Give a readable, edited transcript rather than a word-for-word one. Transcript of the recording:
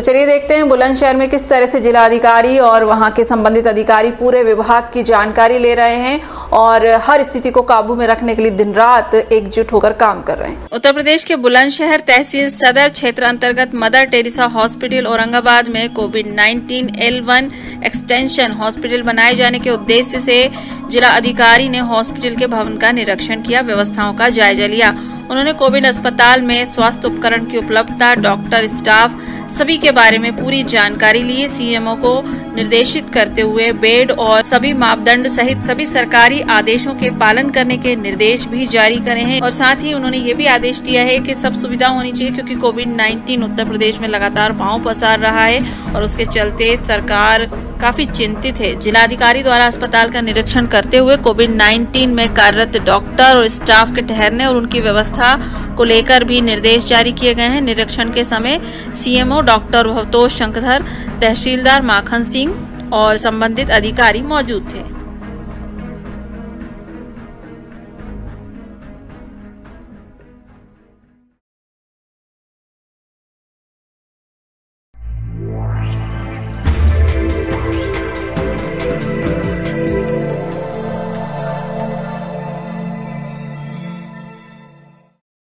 तो चलिए देखते हैं बुलंदशहर में किस तरह से जिलाधिकारी और वहां के संबंधित अधिकारी पूरे विभाग की जानकारी ले रहे हैं और हर स्थिति को काबू में रखने के लिए दिन रात एकजुट होकर काम कर रहे हैं। उत्तर प्रदेश के बुलंदशहर तहसील सदर क्षेत्र अंतर्गत मदर टेरेसा हॉस्पिटल औरंगाबाद में कोविड-19 L1 एक्सटेंशन हॉस्पिटल बनाए जाने के उद्देश्य से जिला अधिकारी ने हॉस्पिटल के भवन का निरीक्षण किया, व्यवस्थाओं का जायजा लिया। उन्होंने कोविड अस्पताल में स्वास्थ्य उपकरण की उपलब्धता, डॉक्टर, स्टाफ सभी के बारे में पूरी जानकारी ली। सीएमओ को निर्देशित करते हुए बेड और सभी मापदंड सहित सभी सरकारी आदेशों के पालन करने के निर्देश भी जारी करे हैं और साथ ही उन्होंने ये भी आदेश दिया है कि सब सुविधा होनी चाहिए, क्योंकि कोविड-19 उत्तर प्रदेश में लगातार पांव पसार रहा है और उसके चलते सरकार काफी चिंतित है। जिलाधिकारी द्वारा अस्पताल का निरीक्षण करते हुए कोविड-19 में कार्यरत डॉक्टर और स्टाफ के ठहरने और उनकी व्यवस्था को लेकर भी निर्देश जारी किए गए हैं। निरीक्षण के समय सीएमओ डॉक्टर वोतोश शंकरधर, तहसीलदार माखन सिंह और संबंधित अधिकारी मौजूद थे।